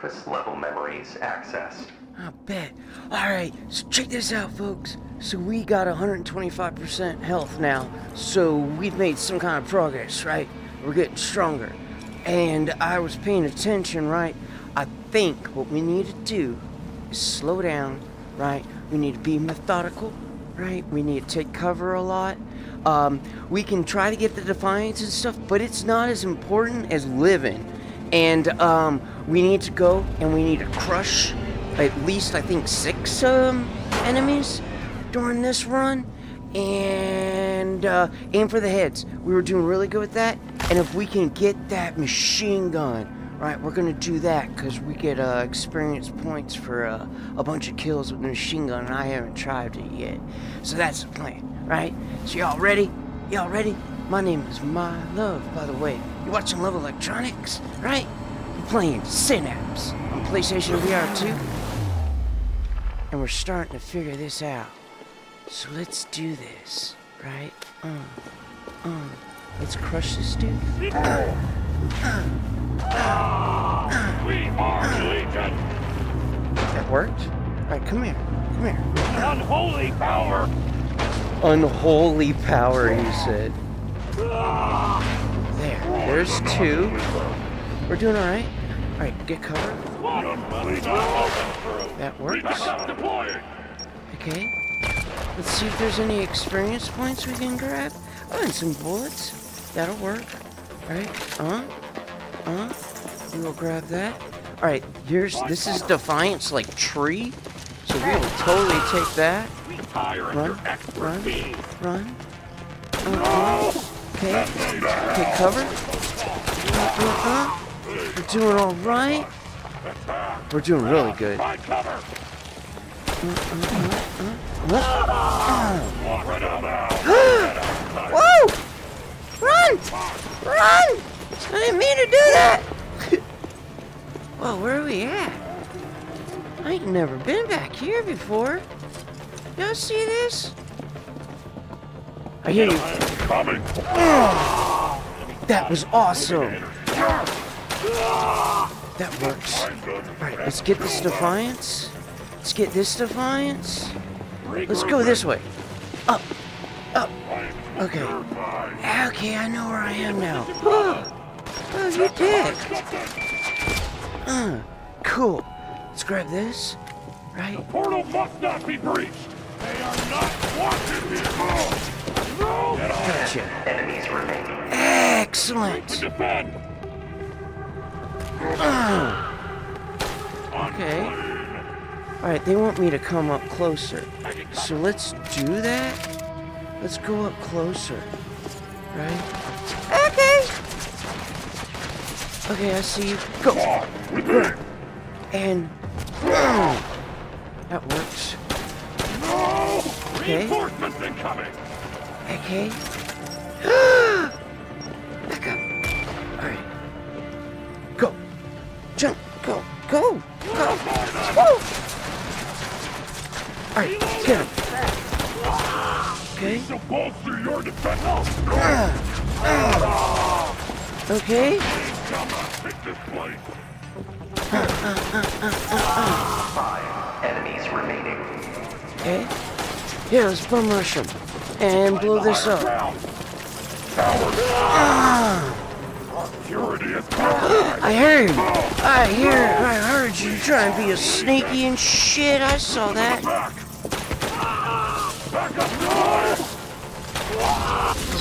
surface-level memories accessed. I bet. Alright, so check this out, folks. So we got 125% health now, so we've made some kind of progress, right? We're getting stronger. And I was paying attention, right? I think what we need to do is slow down, right? We need to be methodical, right? We need to take cover a lot. We can try to get the Defiance and stuff, but it's not as important as living. And we need to go and we need to crush at least, I think, 6 enemies during this run, and aim for the heads. We were doing really good with that, and if we can get that machine gun, right, we're gonna do that, because we get experience points for a bunch of kills with the machine gun, and I haven't tried it yet. So that's the plan, right? So y'all ready? Y'all ready? My name is My Love, by the way. You're watching Love Electronics, right? We're playing Synapse on PlayStation VR2, and we're starting to figure this out. So let's do this, right? Let's crush this dude. We are Legion! That worked? Alright, come here. Come here. Unholy power! Unholy power, you said. There. There's 2. We're doing alright. Alright, get covered. That works. Okay. Let's see if there's any experience points we can grab. Oh, and some bullets. That'll work. Alright, we will grab that. Alright, here's, this is Defiance, like, tree. So we will totally take that. Run. Okay, take cover. We're doing alright. We're doing really good. What? Whoa! Run! Run! I didn't mean to do that! Whoa, where are we at? I ain't never been back here before. Y'all see this? I hear you. Oh, that was awesome. That works. Alright, let's get this Defiance. Let's get this Defiance. Let's go this way. Up. Up. Okay. Okay, I know where I am now. Oh, you did. Cool. Let's grab this. Right? The portal must not be breached. They are not watching people. No. Gotcha. Enemies remaining. Excellent. Okay. Alright, they want me to come up closer. So let's do that. Let's go up closer. Right? Okay! Okay, I see you. Go! And... that works. Okay. Okay. Back up. Alright. Go! Jump! Go! Go! Go! Woo! Alright, let's get him. Okay. Okay. Five enemies remaining. Okay. Yeah, let's bum rush him. And blow this up. I heard you trying to be a sneaky and shit. I saw that.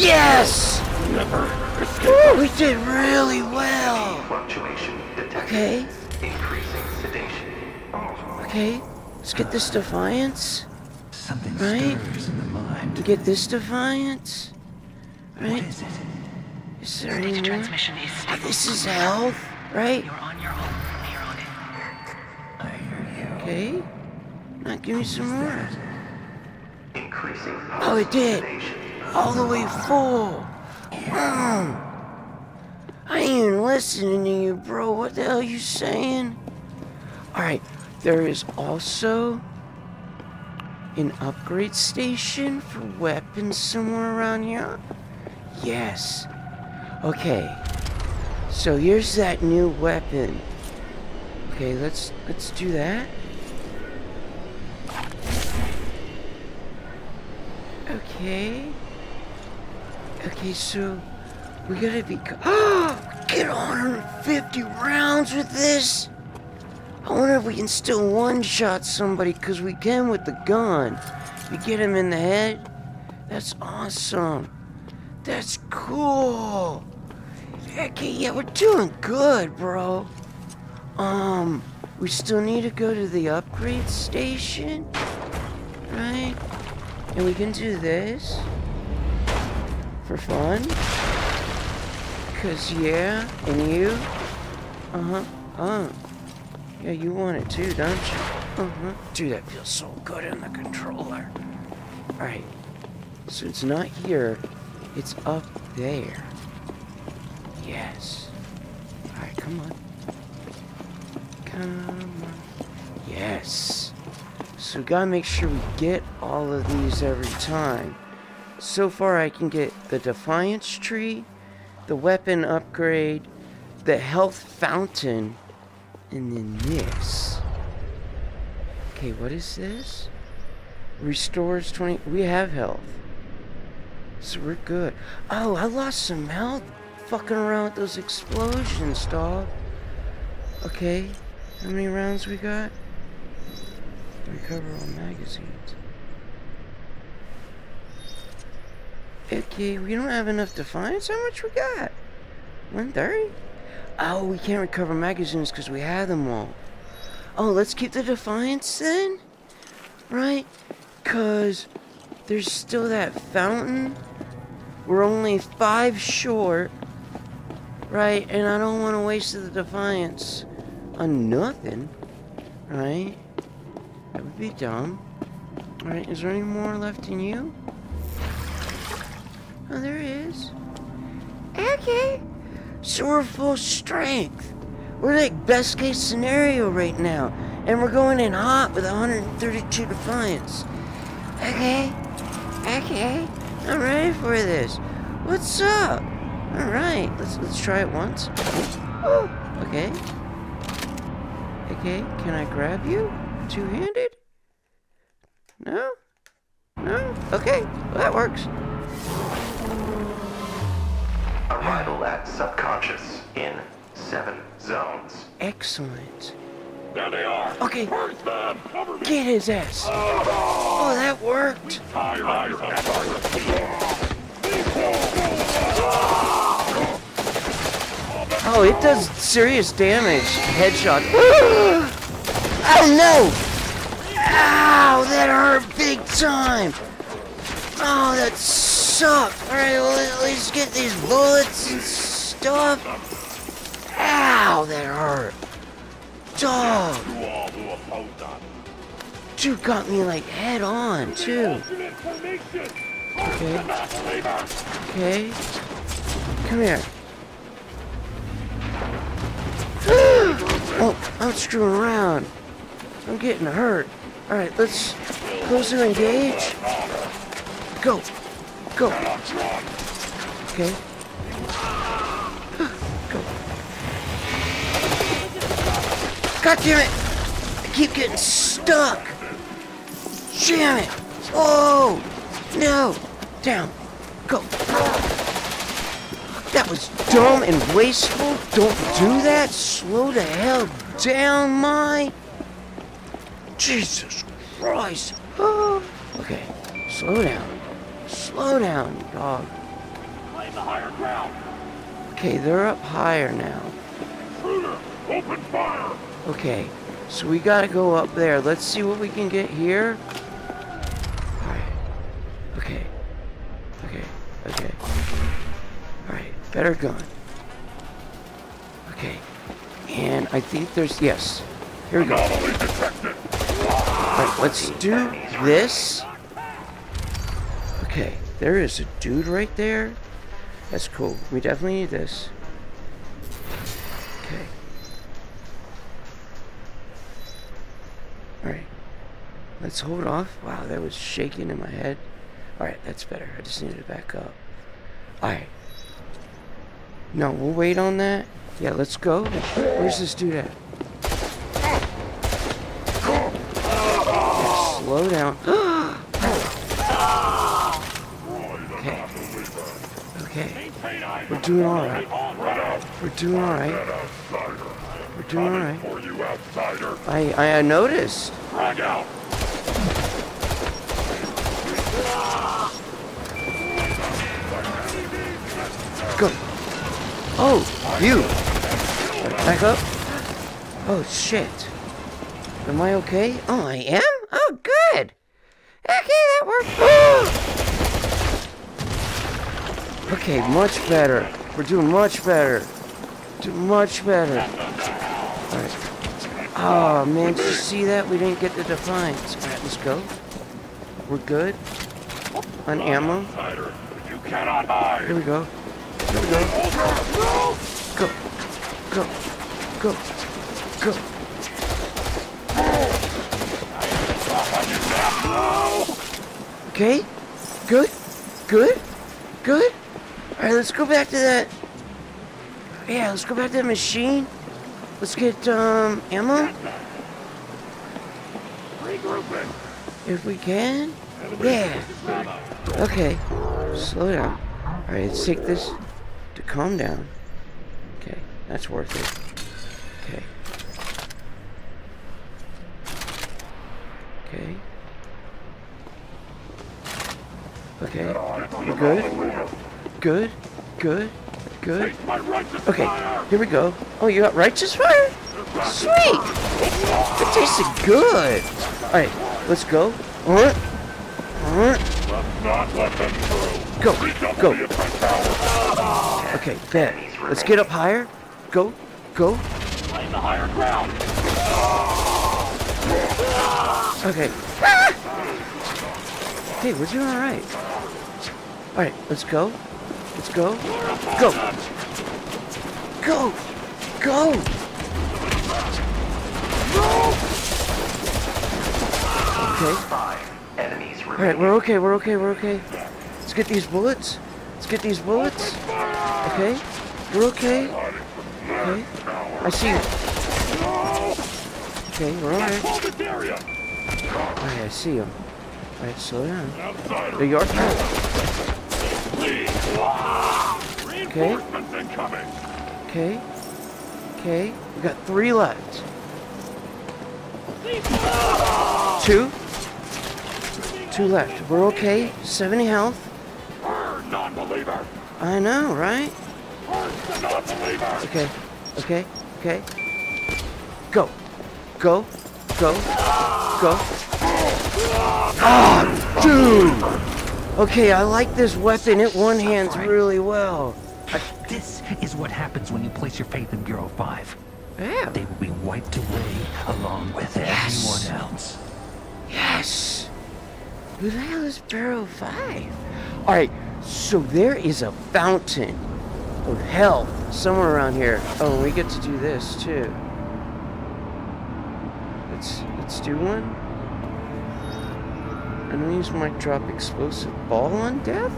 Yes! Woo, we did really well! Okay. Okay, let's get this Defiance. Right? Get this Defiance. Right? Is there any more? Oh, this is health, right? Okay. Now give me some more. Oh, it did! All the way full! I ain't even listening to you, bro. What the hell are you saying? Alright, there is also an upgrade station for weapons somewhere around here. Yes. Okay. So here's that new weapon. Okay, let's do that. Okay. Okay, so we gotta be. Oh, get 150 rounds with this. I wonder if we can still one-shot somebody, cause we can with the gun. You get him in the head. That's awesome. That's cool. Okay, yeah, we're doing good, bro. We still need to go to the upgrade station, right? And we can do this for fun. Cause yeah, and you, yeah, you want it too, don't you? Dude, that feels so good in the controller. All right, so it's not here, it's up there. Yes. All right, come on. Yes. So we gotta make sure we get all of these every time. So far I can get the Defiance tree, the weapon upgrade, the health fountain, and then this. Okay, what is this? Restores 20, we have health. So we're good. Oh, I lost some health fucking around with those explosions, dog. Okay, how many rounds we got? Recover all magazines. Okay, we don't have enough Defiance. How much we got? 130? Oh, we can't recover magazines because we had them all. Oh, let's keep the Defiance then? Right? Because there's still that fountain. We're only 5 short. Right? And I don't want to waste the Defiance on nothing. Right? That would be dumb. Alright, is there any more left in you? Oh, there is. Okay. So we're full strength. We're like best case scenario right now. And we're going in hot with 132 Defiance. Okay. Okay. I'm ready for this. What's up? Alright, let's try it once. Oh, okay. Okay, can I grab you? Two-handed? No? No? Okay, well, that works. Arrival at subconscious in 7 zones. Excellent. There they are. Okay. Get his ass. Oh, that worked. Oh, it does serious damage. Headshot. Oh no! Ow, that hurt big time. Oh, that sucked. All right, well, at least get these bullets and stuff. Ow, that hurt. Dog. Dude got me like head on too. Okay. Okay. Come here. Oh, I'm screwing around. I'm getting hurt. Alright, let's close and engage. Go. Go. Okay. Go. God damn it! I keep getting stuck! Damn it! Oh! No! Down. Go. That was dumb and wasteful. Don't do that. Slow the hell down, my... Jesus Christ. Oh. Okay, slow down. Slow down, dog. Claim the higher ground. Okay, they're up higher now. Intruder, open fire. Okay, so we gotta go up there. Let's see what we can get here. Alright. Okay. Okay. Okay. Alright, better gun. Okay. And I think there's... Yes. Here we go. Alright, let's do this. Okay, there is a dude right there. That's cool. We definitely need this. Okay. Alright. Let's hold off. Wow, that was shaking in my head. Alright, that's better. I just needed to back up. Alright. No, we'll wait on that. Yeah, let's go. Where's this dude at? slow down. Okay. Okay. We're doing all right. We're doing all right. We're doing all right. I noticed. Go. Oh, you. Back up. Oh, shit. Am I okay? Oh, I am? Oh, good. Okay, that worked. Okay, much better. We're doing much better. Alright. Oh, man, did you see that? We didn't get the Defiance. Alright, let's go. We're good. On ammo. Here we go. Here we go. Go. Go. Go. Go. Okay, good, good, good. All right, let's go back to that. Yeah, let's go back to that machine. Let's get ammo. Regrouping. If we can. Yeah. Okay. Slow down. All right, let's take this to calm down. Okay, that's worth it. Okay. Okay. Okay, you good? Good, good, good. Okay, here we go. Oh, you got Righteous Fire? Sweet! It tasted good! Alright, let's go. Alright. Alright. Go, go. Okay, bet. Let's get up higher. Go, go. Okay. Hey, we're doing alright. Alright, let's go. Let's go. Go! Go! Go! Okay. Alright, we're okay, we're okay, we're okay. Let's get these bullets. Let's get these bullets. Okay. We're okay. Okay. I see you. Okay, we're alright. Alright, I see him. Alright, slow down. There you are. Okay. Okay. Okay. We got 3 left. 2. 2 left. We're okay. 70 health. I know, right? Okay. Okay. Okay. Go. Go. Go. Go. Ah, dude! Okay, I like this weapon. It one-hands really well. This is what happens when you place your faith in Bureau 5. Yeah. They will be wiped away along with everyone else. Yes! Who the hell is Bureau 5? Alright, so there is a fountain of health somewhere around here. Oh, we get to do this, too. Let's do one. Enemies might drop explosive ball on death?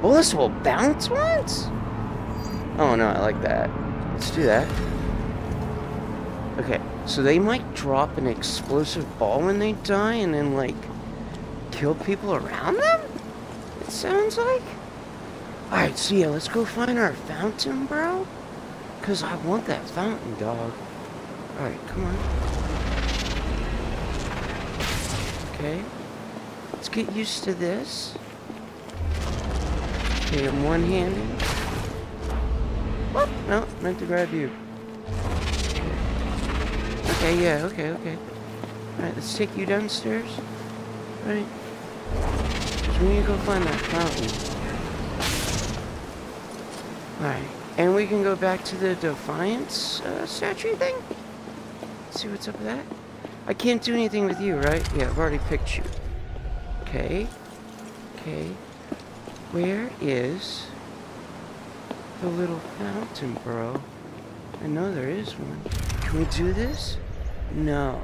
Bullets will bounce once? Oh no, I like that. Let's do that. Okay, so they might drop an explosive ball when they die and then, like, kill people around them? It sounds like. Alright, so yeah, let's go find our fountain, bro. Because I want that fountain, dog. Alright, come on. Okay, let's get used to this. Okay, I'm one-handed. Whoop! No, meant to grab you. Okay, yeah, okay, okay. Alright, let's take you downstairs. Alright. Because we need to go find that fountain. Alright, and we can go back to the Defiance statue thing? Let's see what's up with that. I can't do anything with you, right? Yeah, I've already picked you. Okay. Okay. Where is the little fountain, bro? I know there is one. Can we do this? No.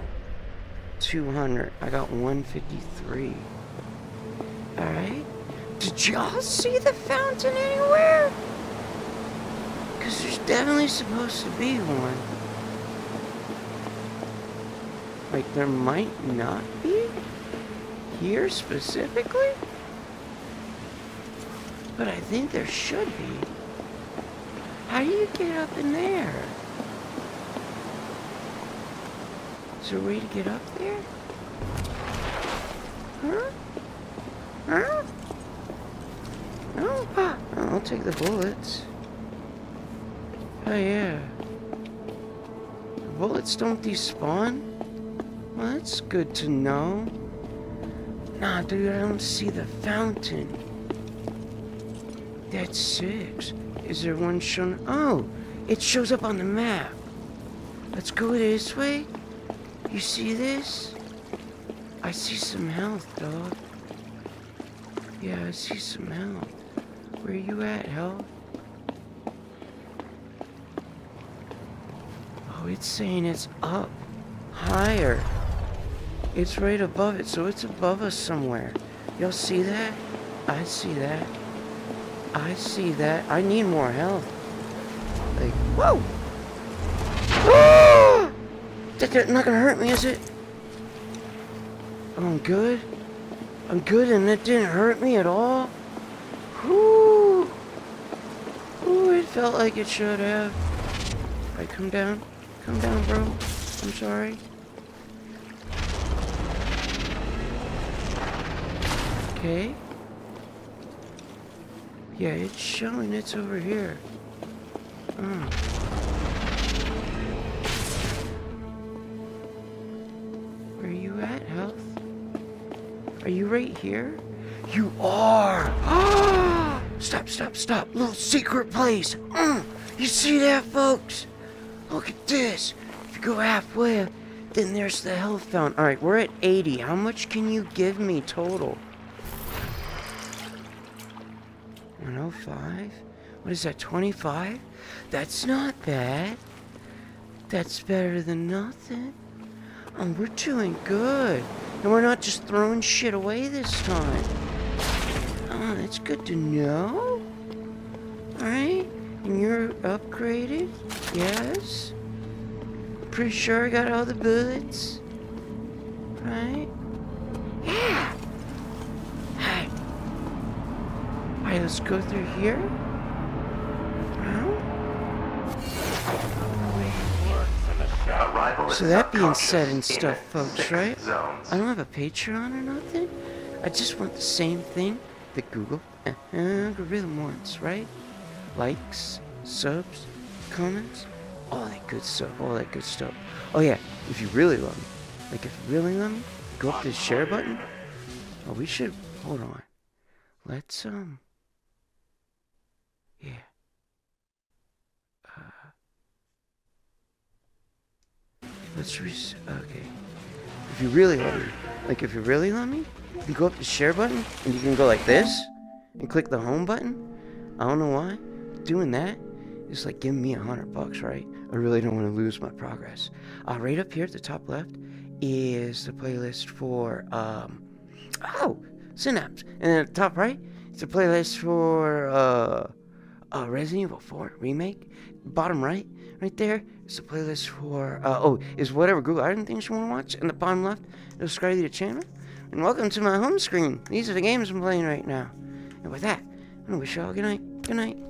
200. I got 153. Alright. Did y'all see the fountain anywhere? Because there's definitely supposed to be one. Like, there might not be here specifically, but I think there should be. How do you get up in there? Is there a way to get up there? Huh? Huh? No? Oh, I'll take the bullets. Oh yeah. The bullets don't despawn? Well, that's good to know. Nah, dude, I don't see the fountain. That's 6. Is there one shown? Oh, it shows up on the map. Let's go this way. You see this? I see some health, dog. Yeah, I see some health. Where are you at, health? Oh, it's saying it's up higher. It's right above it, so it's above us somewhere. Y'all see that? I see that. I see that. I need more health. Like, whoa! Ah! That's not gonna hurt me, is it? I'm good. I'm good, and that didn't hurt me at all. Whoo! Ooh, it felt like it should have. All right, come down. Come down, bro. I'm sorry. Okay. Yeah, it's showing it's over here. Where are you at, health? Are you right here? You are! Ah! Stop, stop, stop. Little secret place. You see that, folks? Look at this. If you go halfway, then there's the health fountain. Alright, we're at 80. How much can you give me total? 105? What is that, 25? That's not bad. That's better than nothing. Oh, we're doing good. And we're not just throwing shit away this time. Oh, that's good to know. Alright. And you're upgraded? Yes. Pretty sure I got all the bullets. Right? Yeah! Alright, let's go through here. So that being said and stuff, folks, right? I don't have a Patreon or nothing. I just want the same thing that Google algorithm wants, right? Likes, subs, comments, all that good stuff, all that good stuff. Oh yeah, if you really love me, like if you really love me, go up to the share button. Oh, we should, hold on. Let's, yeah. Let's okay. If you really love me, like if you really love me, you can go up to the share button and you can go like this and click the home button. I don't know why. Doing that is like giving me $100, right? I really don't want to lose my progress. Right up here at the top left is the playlist for, Synapse. And at the top right, it's a playlist for, Resident Evil 4 Remake. Bottom right there, is a playlist for, is whatever Google item things you want to watch. And the bottom left, it'll subscribe to the channel. And welcome to my home screen. These are the games I'm playing right now. And with that, I'm going to wish you all good night. Good night.